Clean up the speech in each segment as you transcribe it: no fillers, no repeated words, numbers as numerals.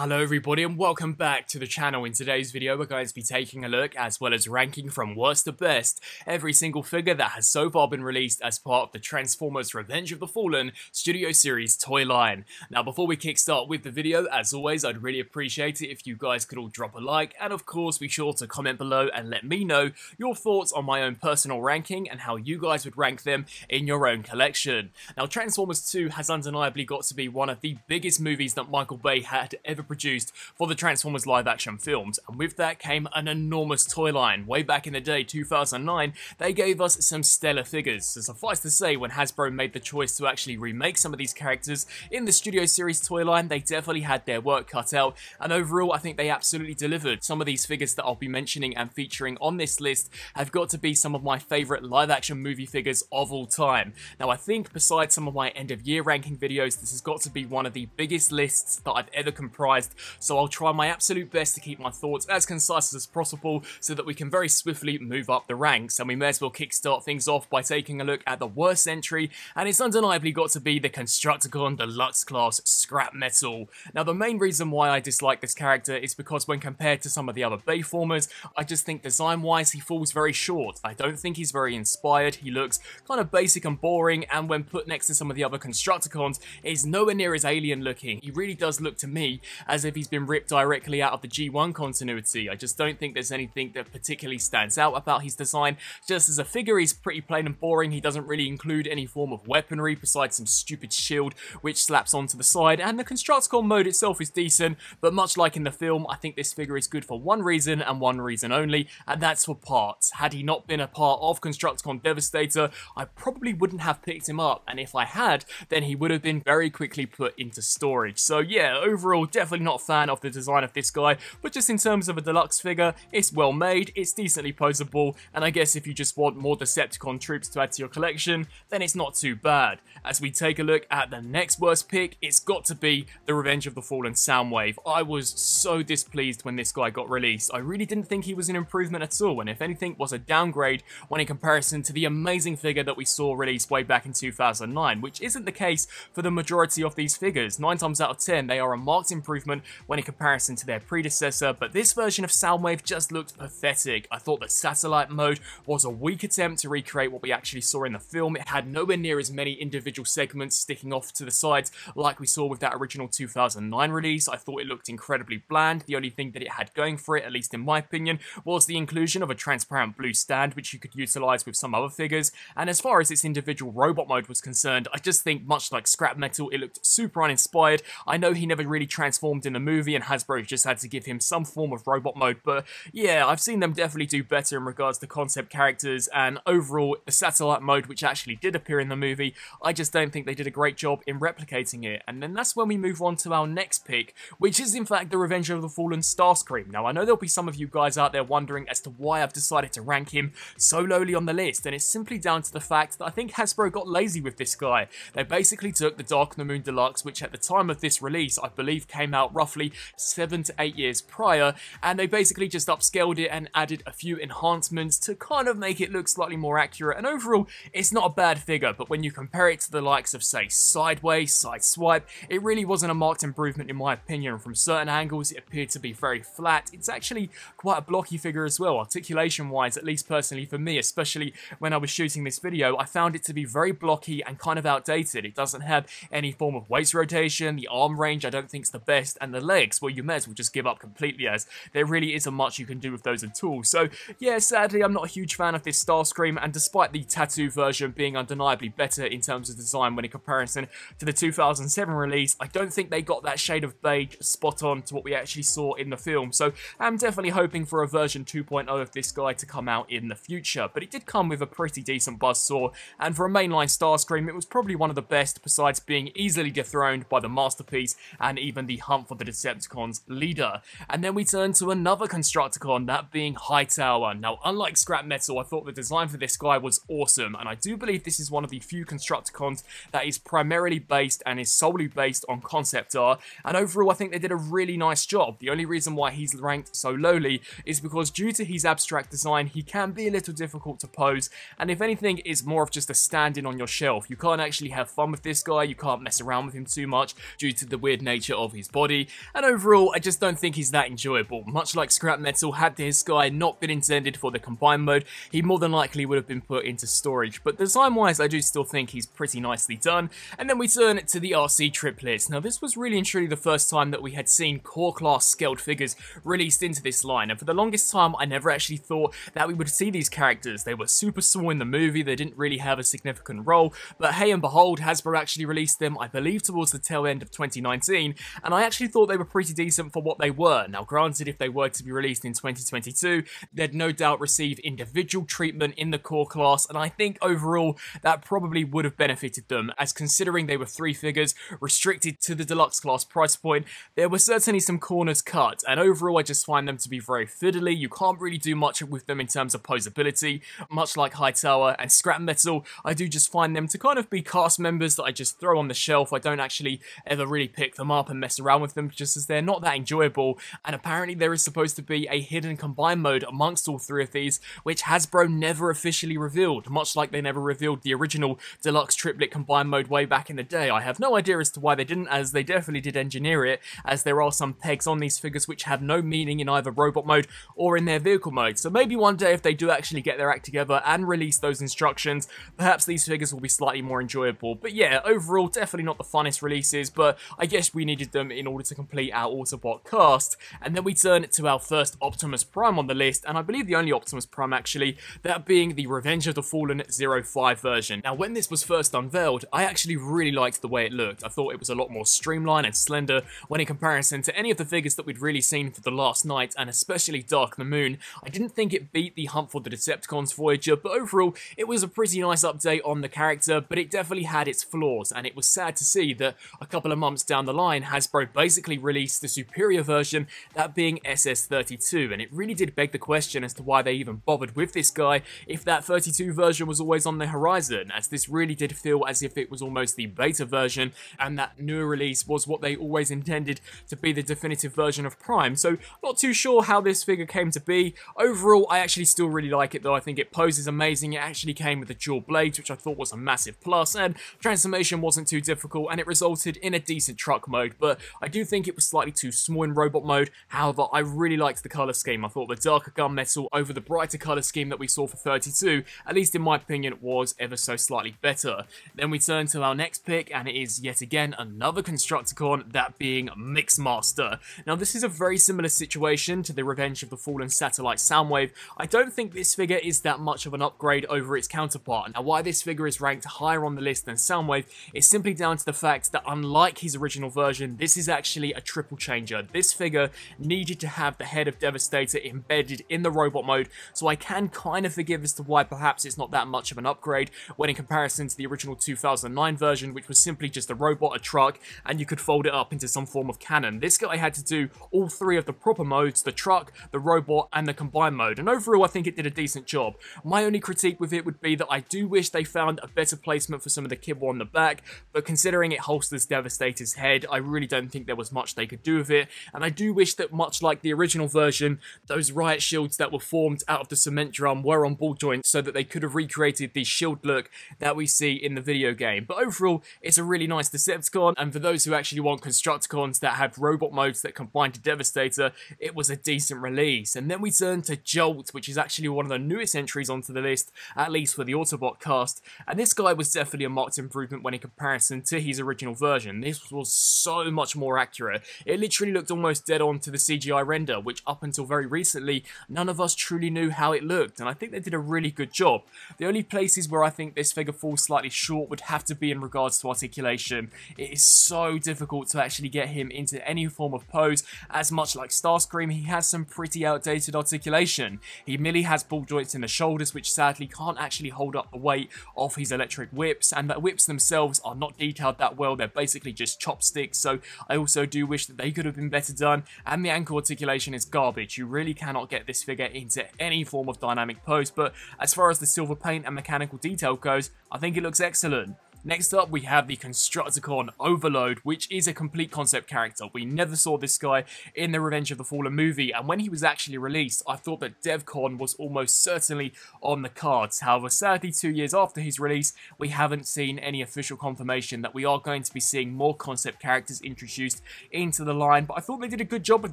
Hello everybody and welcome back to the channel. In today's video we're going to be taking a look as well as ranking from worst to best every single figure that has so far been released as part of the Transformers Revenge of the Fallen Studio Series toy line. Now before we kickstart with the video, as always I'd really appreciate it if you guys could all drop a like and of course be sure to comment below and let me know your thoughts on my own personal ranking and how you guys would rank them in your own collection. Now Transformers 2 has undeniably got to be one of the biggest movies that Michael Bay had ever produced for the Transformers live-action films, and with that came an enormous toy line. Way back in the day, 2009, they gave us some stellar figures, so suffice to say when Hasbro made the choice to actually remake some of these characters in the Studio Series toy line, they definitely had their work cut out, and overall I think they absolutely delivered. Some of these figures that I'll be mentioning and featuring on this list have got to be some of my favourite live-action movie figures of all time. Now I think besides some of my end-of-year ranking videos, this has got to be one of the biggest lists that I've ever comprised, so I'll try my absolute best to keep my thoughts as concise as possible so that we can very swiftly move up the ranks. And we may as well kickstart things off by taking a look at the worst entry, and it's undeniably got to be the Constructicon Deluxe Class Scrap Metal. Now the main reason why I dislike this character is because when compared to some of the other Bayformers, I just think design-wise he falls very short. I don't think he's very inspired, he looks kind of basic and boring, and when put next to some of the other Constructicons, he's nowhere near as alien looking. He really does look to me as if he's been ripped directly out of the G1 continuity. I just don't think there's anything that particularly stands out about his design. Just as a figure, he's pretty plain and boring. He doesn't really include any form of weaponry besides some stupid shield which slaps onto the side, and the Constructicon mode itself is decent, but much like in the film, I think this figure is good for one reason and one reason only, and that's for parts. Had he not been a part of Constructicon Devastator, I probably wouldn't have picked him up, and if I had, then he would have been very quickly put into storage. So yeah, overall, definitely not a fan of the design of this guy, but just in terms of a deluxe figure, it's well made, it's decently posable, and I guess if you just want more Decepticon troops to add to your collection, then it's not too bad. As we take a look at the next worst pick, it's got to be the Revenge of the Fallen Soundwave. I was so displeased when this guy got released. I really didn't think he was an improvement at all, and if anything was a downgrade when in comparison to the amazing figure that we saw released way back in 2009, which isn't the case for the majority of these figures. 9 times out of 10, they are a marked improvement when in comparison to their predecessor, but this version of Soundwave just looked pathetic. I thought the satellite mode was a weak attempt to recreate what we actually saw in the film. It had nowhere near as many individual segments sticking off to the sides like we saw with that original 2009 release. I thought it looked incredibly bland. The only thing that it had going for it, at least in my opinion, was the inclusion of a transparent blue stand which you could utilize with some other figures, and as far as its individual robot mode was concerned, I just think much like Scrap Metal, it looked super uninspired. I know he never really transformed in the movie and Hasbro just had to give him some form of robot mode, but yeah, I've seen them definitely do better in regards to concept characters, and overall the satellite mode, which actually did appear in the movie, I just don't think they did a great job in replicating it. And then that's when we move on to our next pick, which is in fact the Revenge of the Fallen Starscream. Now I know there'll be some of you guys out there wondering as to why I've decided to rank him so lowly on the list, and it's simply down to the fact that I think Hasbro got lazy with this guy. They basically took the Dark of the Moon Deluxe, which at the time of this release I believe came out roughly 7 to 8 years prior, and they basically just upscaled it and added a few enhancements to kind of make it look slightly more accurate, and overall it's not a bad figure, but when you compare it to the likes of say Sideways, Sideswipe, it really wasn't a marked improvement in my opinion. From certain angles it appeared to be very flat. It's actually quite a blocky figure as well, articulation wise, at least personally for me, especially when I was shooting this video, I found it to be very blocky and kind of outdated. It doesn't have any form of waist rotation, the arm range I don't think is the best, and the legs, well, you may as well just give up completely as there really isn't much you can do with those at all. So yeah, sadly I'm not a huge fan of this Starscream, and despite the tattoo version being undeniably better in terms of design when in comparison to the 2007 release, I don't think they got that shade of beige spot on to what we actually saw in the film, so I'm definitely hoping for a version 2.0 of this guy to come out in the future. But it did come with a pretty decent buzzsaw, and for a mainline Starscream it was probably one of the best, besides being easily dethroned by the Masterpiece and even the Hunt for the Decepticons leader. And then we turn to another Constructicon, that being Hightower. Now unlike Scrap Metal, I thought the design for this guy was awesome, and I do believe this is one of the few Constructicons that is primarily based and is solely based on concept art, and overall I think they did a really nice job. The only reason why he's ranked so lowly is because due to his abstract design he can be a little difficult to pose, and if anything is more of just a stand-in on your shelf. You can't actually have fun with this guy, you can't mess around with him too much due to the weird nature of his body. body, and overall I just don't think he's that enjoyable. Much like Scrap Metal, had this guy not been intended for the combined mode, he more than likely would have been put into storage, but design-wise I do still think he's pretty nicely done. And then we turn to the RC triplets. Now this was really and truly the first time that we had seen core class scaled figures released into this line, and for the longest time I never actually thought that we would see these characters. They were super small in the movie, they didn't really have a significant role, but hey and behold, Hasbro actually released them, I believe towards the tail end of 2019, and I actually thought they were pretty decent for what they were. Now granted, if they were to be released in 2022, they'd no doubt receive individual treatment in the core class, and I think overall that probably would have benefited them, as considering they were three figures restricted to the deluxe class price point, there were certainly some corners cut, and overall I just find them to be very fiddly. You can't really do much with them in terms of posability, much like Hightower and Scrap Metal. I do just find them to kind of be cast members that I just throw on the shelf. I don't actually ever really pick them up and mess around with them, just as they're not that enjoyable, and apparently there is supposed to be a hidden combine mode amongst all three of these, which Hasbro never officially revealed, much like they never revealed the original deluxe triplet combine mode way back in the day. I have no idea as to why they didn't, as they definitely did engineer it, as there are some pegs on these figures which have no meaning in either robot mode or in their vehicle mode. So maybe one day if they do actually get their act together and release those instructions, perhaps these figures will be slightly more enjoyable. But yeah, overall definitely not the funnest releases, but I guess we needed them in order to complete our Autobot cast. And then we turn to our first Optimus Prime on the list, and I believe the only Optimus Prime actually, that being the Revenge of the Fallen 05 version. Now when this was first unveiled, I actually really liked the way it looked. I thought it was a lot more streamlined and slender when in comparison to any of the figures that we'd really seen for the last night, and especially Dark of the Moon. I didn't think it beat the Hunt for the Decepticons Voyager, but overall it was a pretty nice update on the character, but it definitely had its flaws, and it was sad to see that a couple of months down the line Hasbro basically released the superior version, that being SS32, and it really did beg the question as to why they even bothered with this guy if that 32 version was always on the horizon, as this really did feel as if it was almost the beta version, and that newer release was what they always intended to be the definitive version of Prime. So not too sure how this figure came to be. Overall I actually still really like it though. I think it poses amazing, it actually came with a dual blade which I thought was a massive plus, and transformation wasn't too difficult, and it resulted in a decent truck mode, but I do think it was slightly too small in robot mode. However, I really liked the colour scheme. I thought the darker gunmetal over the brighter colour scheme that we saw for 32, at least in my opinion, was ever so slightly better. Then we turn to our next pick, and it is yet again another Constructicon, that being Mixmaster. Now this is a very similar situation to the Revenge of the Fallen Satellite Soundwave. I don't think this figure is that much of an upgrade over its counterpart. Now why this figure is ranked higher on the list than Soundwave is simply down to the fact that unlike his original version, this is actually a triple changer. This figure needed to have the head of Devastator embedded in the robot mode, so I can kind of forgive as to why perhaps it's not that much of an upgrade when in comparison to the original 2009 version, which was simply just a robot, a truck, and you could fold it up into some form of cannon. This guy had to do all three of the proper modes, the truck, the robot, and the combined mode, and overall I think it did a decent job. My only critique with it would be that I do wish they found a better placement for some of the kibble on the back, but considering it holsters Devastator's head, I really don't think there was much they could do with it, and I do wish that much like the original version, those riot shields that were formed out of the cement drum were on ball joints so that they could have recreated the shield look that we see in the video game. But overall, it's a really nice Decepticon, and for those who actually want Constructicons that have robot modes that combine to Devastator, it was a decent release. And then we turn to Jolt, which is actually one of the newest entries onto the list, at least for the Autobot cast, and this guy was definitely a marked improvement when in comparison to his original version. This was so much more accurate. It literally looked almost dead on to the CGI render, which up until very recently, none of us truly knew how it looked, and I think they did a really good job. The only places where I think this figure falls slightly short would have to be in regards to articulation. It is so difficult to actually get him into any form of pose, as much like Starscream, he has some pretty outdated articulation. He merely has ball joints in the shoulders, which sadly can't actually hold up the weight of his electric whips, and the whips themselves are not detailed that well, they're basically just chopsticks, so I also do wish that they could have been better done, and the ankle articulation is garbage. You really cannot get this figure into any form of dynamic pose, but as far as the silver paint and mechanical detail goes, I think it looks excellent. Next up, we have the Constructicon Overload, which is a complete concept character. We never saw this guy in the Revenge of the Fallen movie, and when he was actually released, I thought that DevCon was almost certainly on the cards. However, sadly, 2 years after his release, we haven't seen any official confirmation that we are going to be seeing more concept characters introduced into the line, but I thought they did a good job with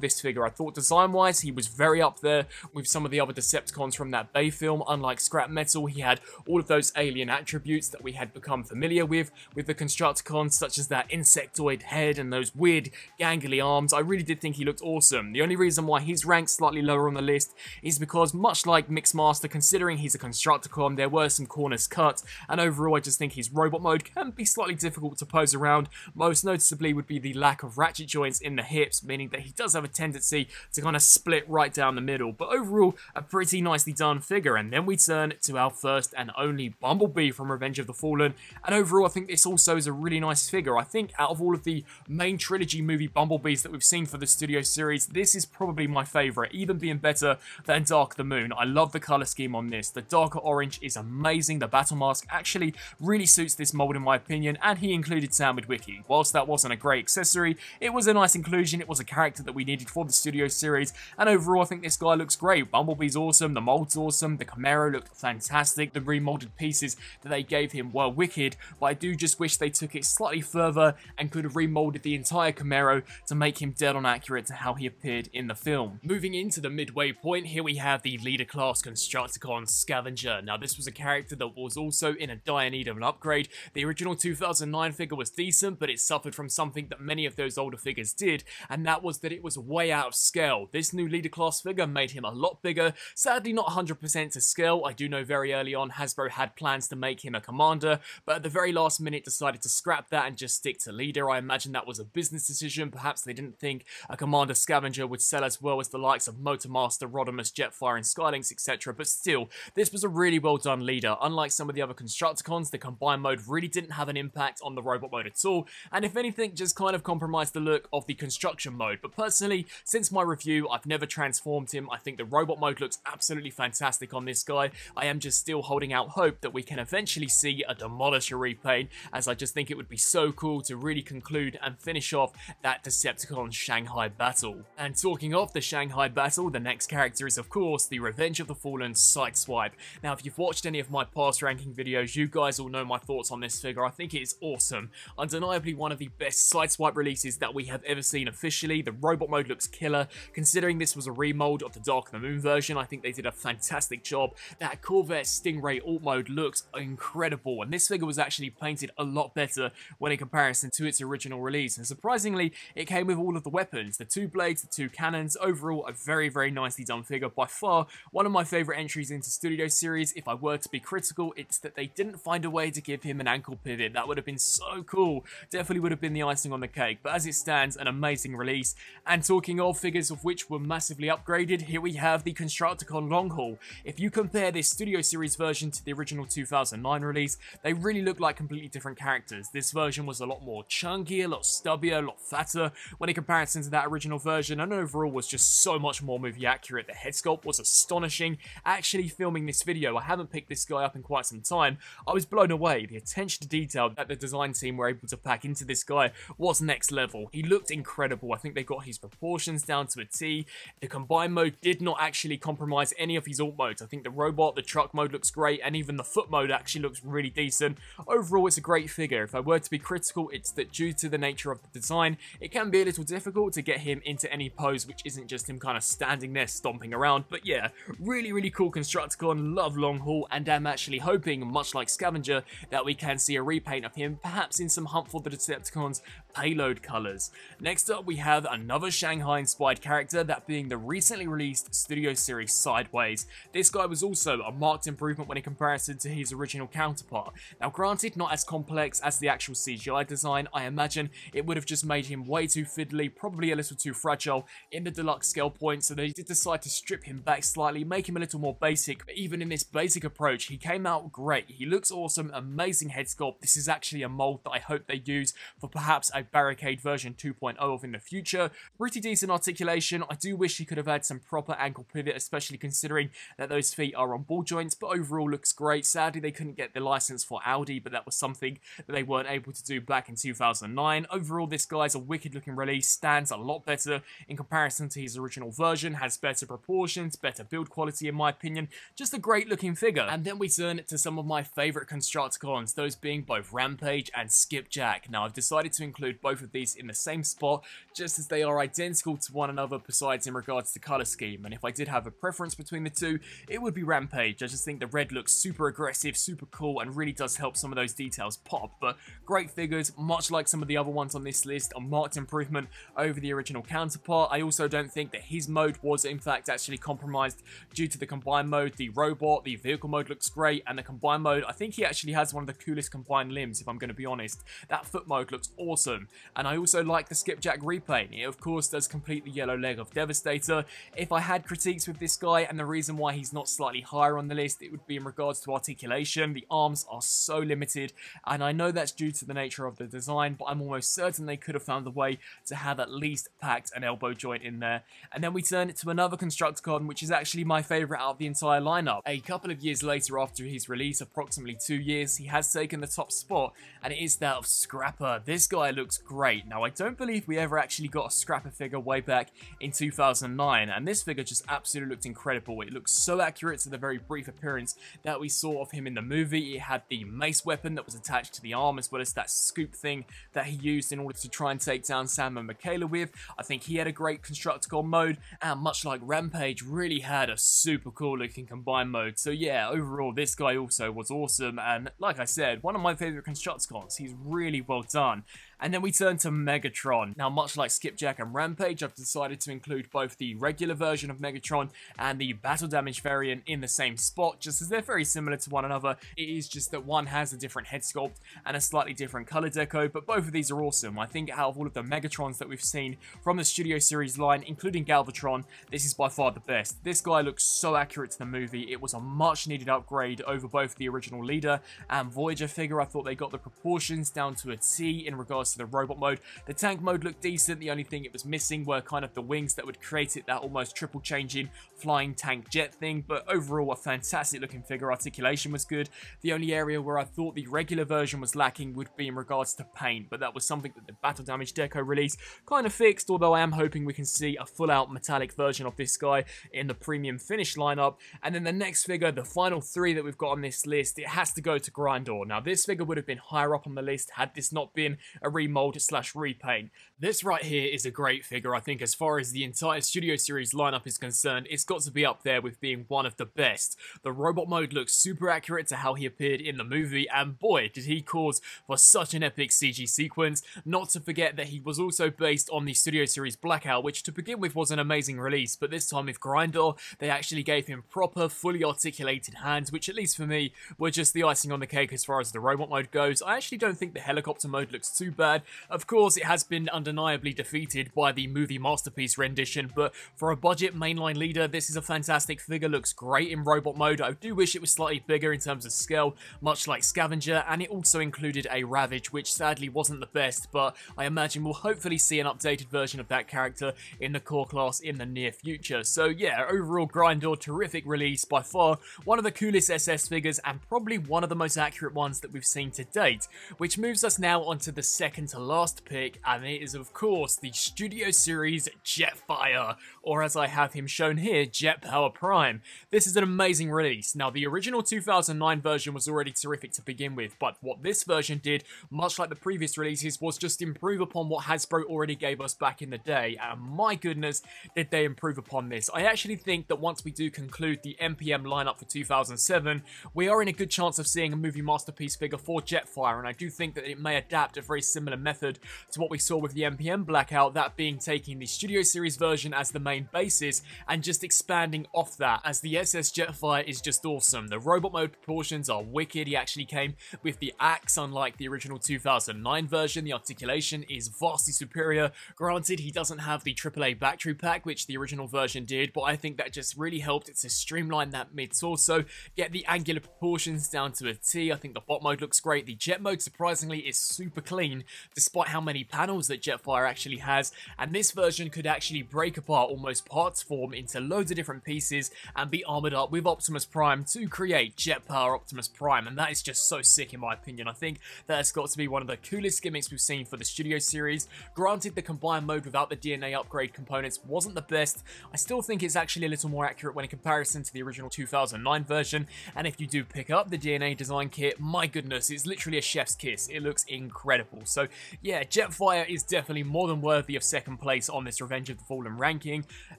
this figure. I thought design-wise, he was very up there with some of the other Decepticons from that Bay film. Unlike Scrap Metal, he had all of those alien attributes that we had become familiar with the Constructicons, such as that insectoid head and those weird gangly arms. I really did think he looked awesome. The only reason why he's ranked slightly lower on the list is because, much like Mixmaster, considering he's a Constructicon, there were some corners cut, and overall I just think his robot mode can be slightly difficult to pose around. Most noticeably would be the lack of ratchet joints in the hips, meaning that he does have a tendency to kind of split right down the middle, but overall a pretty nicely done figure. And then we turn to our first and only Bumblebee from Revenge of the Fallen, and overall, I think this also is a really nice figure. I think out of all of the main trilogy movie Bumblebees that we've seen for the Studio Series, this is probably my favourite, even being better than Dark of the Moon. I love the colour scheme on this. The darker orange is amazing. The battle mask actually really suits this mould in my opinion, and he included Sam Witwicky. Whilst that wasn't a great accessory, it was a nice inclusion. It was a character that we needed for the Studio Series, and overall, I think this guy looks great. Bumblebee's awesome, the mould's awesome, the Camaro looked fantastic, the remoulded pieces that they gave him were wicked. But I do just wish they took it slightly further and could have remolded the entire Camaro to make him dead on accurate to how he appeared in the film. Moving into the midway point, here we have the leader class Constructicon Scavenger. Now this was a character that was also in a dire need of an upgrade. The original 2009 figure was decent, but it suffered from something that many of those older figures did, and that was that it was way out of scale. This new leader class figure made him a lot bigger, sadly not 100% to scale. I do know very early on Hasbro had plans to make him a commander, but at the very last minute decided to scrap that and just stick to leader. I imagine that was a business decision. Perhaps they didn't think a commander Scavenger would sell as well as the likes of Motormaster, Rodimus, Jetfire and Skylinks, etc. But still, this was a really well done leader. Unlike some of the other Constructicons, the combined mode really didn't have an impact on the robot mode at all, and if anything just kind of compromised the look of the construction mode. But personally, since my review, I've never transformed him. I think the robot mode looks absolutely fantastic on this guy. I am just still holding out hope that we can eventually see a Demolisher repaint, as I just think it would be so cool to really conclude and finish off that Decepticon Shanghai battle. And talking of the Shanghai battle, the next character is of course the Revenge of the Fallen Sideswipe. Now if you've watched any of my past ranking videos, you guys all know my thoughts on this figure. I think it is awesome. Undeniably one of the best Sideswipe releases that we have ever seen officially. The robot mode looks killer. Considering this was a remold of the Dark of the Moon version, I think they did a fantastic job. That Corvette Stingray alt mode looks incredible, and this figure was actually painted a lot better when in comparison to its original release, and surprisingly it came with all of the weapons, the two blades, the two cannons. Overall a very nicely done figure, by far one of my favourite entries into Studio Series. If I were to be critical, it's that they didn't find a way to give him an ankle pivot. That would have been so cool, definitely would have been the icing on the cake, but as it stands, an amazing release. And talking of figures of which were massively upgraded, here we have the Constructicon Long Haul. If you compare this Studio Series version to the original 2009 release, they really look like completely different characters. This version was a lot more chunky, a lot stubbier, a lot fatter when in comparison to that original version, and overall was just so much more movie accurate. The head sculpt was astonishing. Actually filming this video, I haven't picked this guy up in quite some time, I was blown away. The attention to detail that the design team were able to pack into this guy was next level. He looked incredible. I think they got his proportions down to a T. The combined mode did not actually compromise any of his alt modes. I think the robot, the truck mode looks great, and even the foot mode actually looks really decent. Overall, it's a great figure. If I were to be critical, it's that due to the nature of the design, it can be a little difficult to get him into any pose which isn't just him kind of standing there stomping around. But yeah, really cool Constructicon. Love Long Haul, and I'm actually hoping, much like Scavenger, that we can see a repaint of him, perhaps in some Hunt for the Decepticons payload colours. Next up, we have another Shanghai-inspired character, that being the recently released Studio Series Sideways. This guy was also a marked improvement when in comparison to his original counterpart. Now granted, not as complex as the actual CGI design. I imagine it would have just made him way too fiddly, probably a little too fragile in the deluxe scale point, so they did decide to strip him back slightly, make him a little more basic. But even in this basic approach, he came out great. He looks awesome, amazing head sculpt. This is actually a mold that I hope they use for perhaps a Barricade version 2.0 of in the future. Pretty decent articulation. I do wish he could have had some proper ankle pivot, especially considering that those feet are on ball joints, but overall looks great. Sadly, they couldn't get the license for Audi, but that that was something that they weren't able to do back in 2009. Overall, this guy's a wicked looking release, stands a lot better in comparison to his original version, has better proportions, better build quality in my opinion, just a great looking figure. And then we turn to some of my favourite Constructicons, those being both Rampage and Skipjack. Now I've decided to include both of these in the same spot just as they are identical to one another besides in regards to colour scheme, and if I did have a preference between the two, it would be Rampage. I just think the red looks super aggressive, super cool, and really does help some of those details pop. But great figures, much like some of the other ones on this list, a marked improvement over the original counterpart. I also don't think that his mode was in fact actually compromised due to the combined mode. The robot, the vehicle mode looks great, and the combined mode, I think he actually has one of the coolest combined limbs if I'm going to be honest. That foot mode looks awesome, and I also like the Skipjack repaint. It of course does complete the yellow leg of Devastator. If I had critiques with this guy and the reason why he's not slightly higher on the list, it would be in regards to articulation. The arms are so limited, and I know that's due to the nature of the design, but I'm almost certain they could have found a way to have at least packed an elbow joint in there. And then we turn to another Constructicon, which is actually my favourite out of the entire lineup. A couple of years later after his release, approximately 2 years, he has taken the top spot, and it is that of Scrapper. This guy looks great. Now I don't believe we ever actually got a Scrapper figure way back in 2009, and this figure just absolutely looked incredible. It looks so accurate to the very brief appearance that we saw of him in the movie. It had the mace weapon that was attached to the arm, as well as that scoop thing that he used in order to try and take down Sam and Michaela with. I think he had a great Constructicon mode, and much like Rampage, really had a super cool looking combined mode. So yeah, overall this guy also was awesome, and like I said, one of my favourite Constructicons. He's really well done. And then we turn to Megatron. Now much like Skipjack and Rampage, I've decided to include both the regular version of Megatron and the battle damage variant in the same spot, just as they're very similar to one another. It is just that one has a different head sculpt and a slightly different colour deco, but both of these are awesome. I think out of all of the Megatrons that we've seen from the Studio Series line, including Galvatron, this is by far the best. This guy looks so accurate to the movie. It was a much needed upgrade over both the original Leader and Voyager figure. I thought they got the proportions down to a T in regards to the robot mode. The tank mode looked decent. The only thing it was missing were kind of the wings that would create it, that almost triple changing flying tank jet thing, but overall a fantastic looking figure. Articulation was good. The only area where I thought the regular version was lacking would be in regards to paint, but that was something that the battle damage deco release kind of fixed, although I am hoping we can see a full out metallic version of this guy in the premium finish lineup. And then the next figure, the final three that we've got on this list, it has to go to Grindor. Now this figure would have been higher up on the list had this not been a remold / repaint. This right here is a great figure. I think as far as the entire Studio Series lineup is concerned, it's got to be up there with being one of the best. The robot mode looks super accurate to how he appeared in the movie, and boy did he cause for such an epic CG sequence. Not to forget that he was also based on the Studio Series Blackout, which to begin with was an amazing release, but this time with Grindor they actually gave him proper fully articulated hands, which at least for me were just the icing on the cake as far as the robot mode goes. I actually don't think the helicopter mode looks too bad. Of course it has been undeniably defeated by the movie masterpiece rendition, but for a budget mainline Leader, this is a fantastic figure. Looks great in robot mode. I do wish it was slightly bigger in terms of scale, much like Scavenger, and it also included a Ravage, which sadly wasn't the best, but I imagine we'll hopefully see an updated version of that character in the core class in the near future. So yeah, overall Grindor, terrific release, by far one of the coolest SS figures and probably one of the most accurate ones that we've seen to date, which moves us now onto the second to last pick, and it is of course the Studio Series Jetfire, or as I have him shown here, Jetpower Prime. This is an amazing release. Now the original 2009 version was already terrific to begin with, but what this version did, much like the previous releases, was just improve upon what Hasbro already gave us back in the day, and my goodness did they improve upon this. I actually think that once we do conclude the MPM lineup for 2007, we are in a good chance of seeing a movie masterpiece figure for Jetfire, and I do think that it may adapt a very similar method to what we saw with the MPM Blackout, that being taking the Studio Series version as the main basis and just expanding off that, as the SS Jetfire is just awesome. The robot mode proportions are wicked. He actually came with the axe, unlike the original 2009 version. The articulation is vastly superior. Granted, he doesn't have the AAA battery pack, which the original version did, but I think that just really helped it to streamline that mid-torso, get the angular proportions down to a T. I think the bot mode looks great. The jet mode, surprisingly, is super clean despite how many panels that Jetfire actually has, and this version could actually break apart almost parts form into loads of different pieces and be armoured up with Optimus Prime to create Jetfire Optimus Prime, and that is just so sick in my opinion. I think that's got to be one of the coolest gimmicks we've seen for the Studio Series. Granted, the combined mode without the DNA upgrade components wasn't the best. I still think it's actually a little more accurate when in comparison to the original 2009 version, and if you do pick up the DNA design kit, my goodness, it's literally a chef's kiss. It looks incredible. So yeah, Jetfire is definitely more than worthy of second place on this Revenge of the Fallen ranking,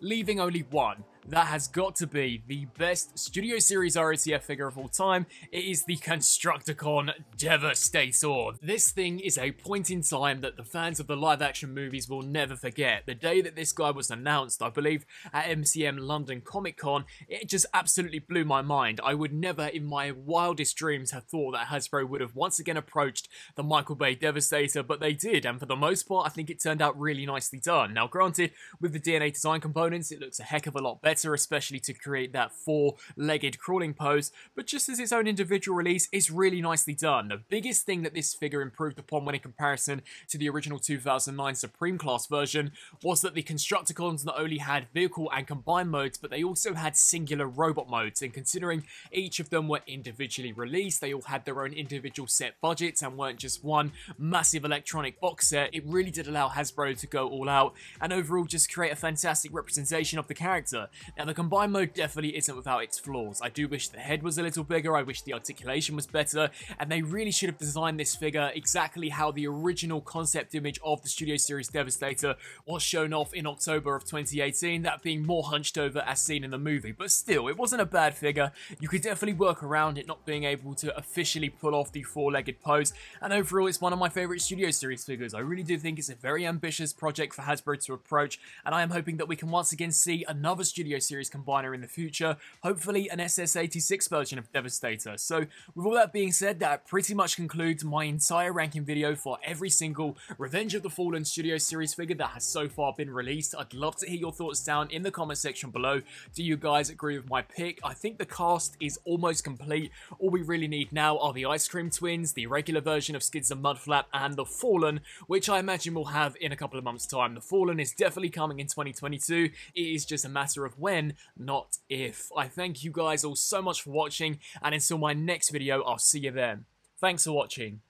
leaving only one. That has got to be the best Studio Series ROTF figure of all time. It is the Constructicon Devastator. This thing is a point in time that the fans of the live action movies will never forget. The day that this guy was announced, I believe, at MCM London Comic Con, it just absolutely blew my mind. I would never in my wildest dreams have thought that Hasbro would have once again approached the Michael Bay Devastator, but they did, and for the most part, I think it turned out really nicely done. Now, granted, with the DNA design components, it looks a heck of a lot better, especially to create that four-legged crawling pose, but just as its own individual release, it's really nicely done. The biggest thing that this figure improved upon when in comparison to the original 2009 Supreme Class version was that the Constructicons not only had vehicle and combined modes, but they also had singular robot modes, and considering each of them were individually released, they all had their own individual set budgets and weren't just one massive electronic box set, it really did allow Hasbro to go all out and overall just create a fantastic representation of the character. Now, the combined mode definitely isn't without its flaws. I do wish the head was a little bigger, I wish the articulation was better, and they really should have designed this figure exactly how the original concept image of the Studio Series Devastator was shown off in October of 2018, that being more hunched over as seen in the movie. But still, it wasn't a bad figure. You could definitely work around it not being able to officially pull off the four-legged pose, and overall it's one of my favourite Studio Series figures. I really do think it's a very ambitious project for Hasbro to approach, and I am hoping that we can once again see another Studio Series combiner in the future, hopefully an SS86 version of Devastator. So with all that being said, that pretty much concludes my entire ranking video for every single Revenge of the Fallen Studio Series figure that has so far been released. I'd love to hear your thoughts down in the comment section below. Do you guys agree with my pick? I think the cast is almost complete. All we really need now are the Ice Cream Twins, the regular version of Skids and Mudflap, and the Fallen, which I imagine we'll have in a couple of months time. The Fallen is definitely coming in 2022. It is just a matter of when, not if. I thank you guys all so much for watching, and until my next video, I'll see you then. Thanks for watching.